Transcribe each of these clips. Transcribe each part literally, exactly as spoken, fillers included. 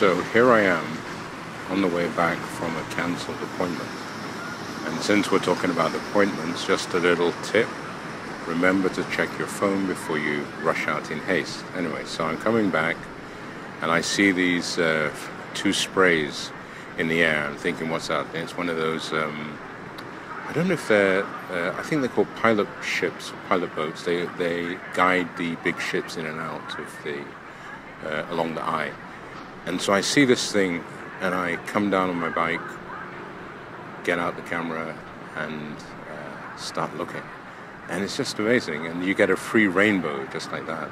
So here I am on the way back from a cancelled appointment. And since we're talking about appointments, just a little tip. Remember to check your phone before you rush out in haste. Anyway, so I'm coming back and I see these uh, two sprays in the air. I'm thinking, what's out there? It's one of those, um, I don't know if they're, uh, I think they're called pilot ships, or pilot boats. They, they guide the big ships in and out of the, uh, along the eye. And so I see this thing and I come down on my bike, get out the camera and uh, start looking. And it's just amazing, and you get a free rainbow just like that,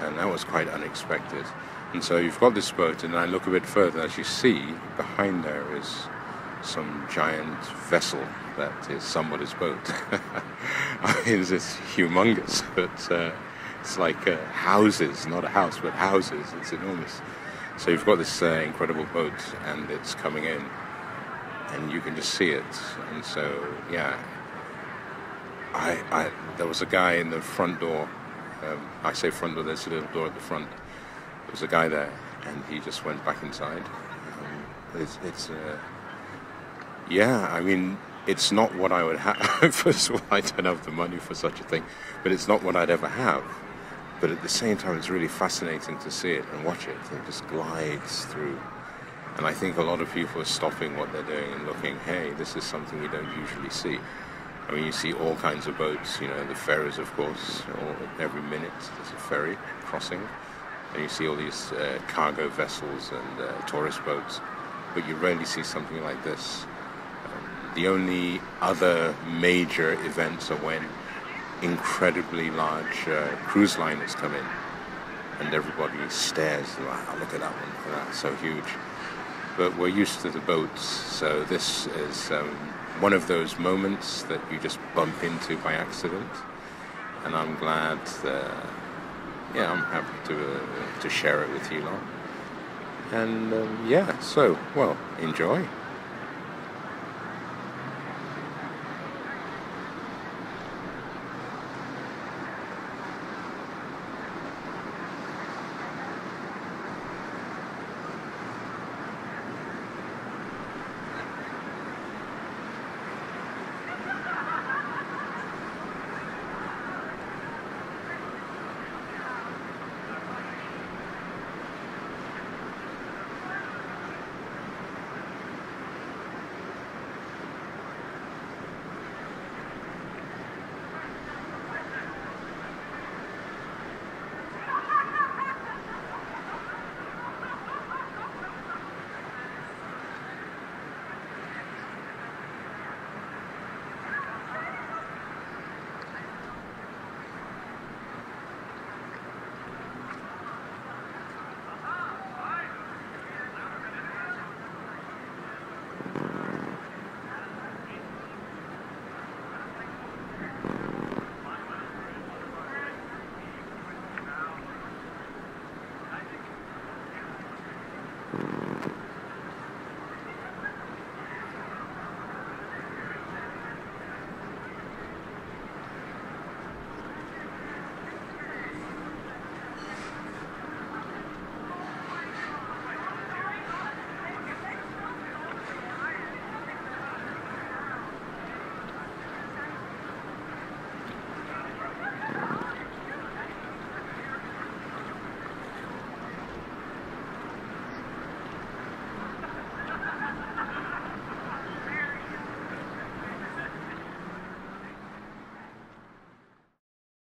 and that was quite unexpected. And so you've got this boat, and I look a bit further, as you see behind there is some giant vessel that is somebody's boat. I mean, it's humongous, but uh, it's like uh, houses, not a house, but houses. It's enormous. So you've got this uh, incredible boat, and it's coming in, and you can just see it. And so, yeah. I, I, there was a guy in the front door, um, I say front door, there's a little door at the front, there was a guy there, and he just went back inside. Um, it's, it's uh, yeah, I mean, it's not what I would have. First of all, I don't have the money for such a thing, but it's not what I'd ever have. But at the same time, it's really fascinating to see it and watch it. It just glides through. And I think a lot of people are stopping what they're doing and looking, hey, this is something we don't usually see. I mean, you see all kinds of boats, you know, the ferries, of course, all, every minute there's a ferry crossing, and you see all these uh, cargo vessels and uh, tourist boats, but you rarely see something like this. Um, the only other major events are when incredibly large uh, cruise liners come in, and everybody stares, and wow, look at that one, look at that, so huge. But we're used to the boats, so this is... Um, one of those moments that you just bump into by accident, and I'm glad that, yeah, I'm happy to uh, to share it with you lot. And um, yeah, so, well, enjoy.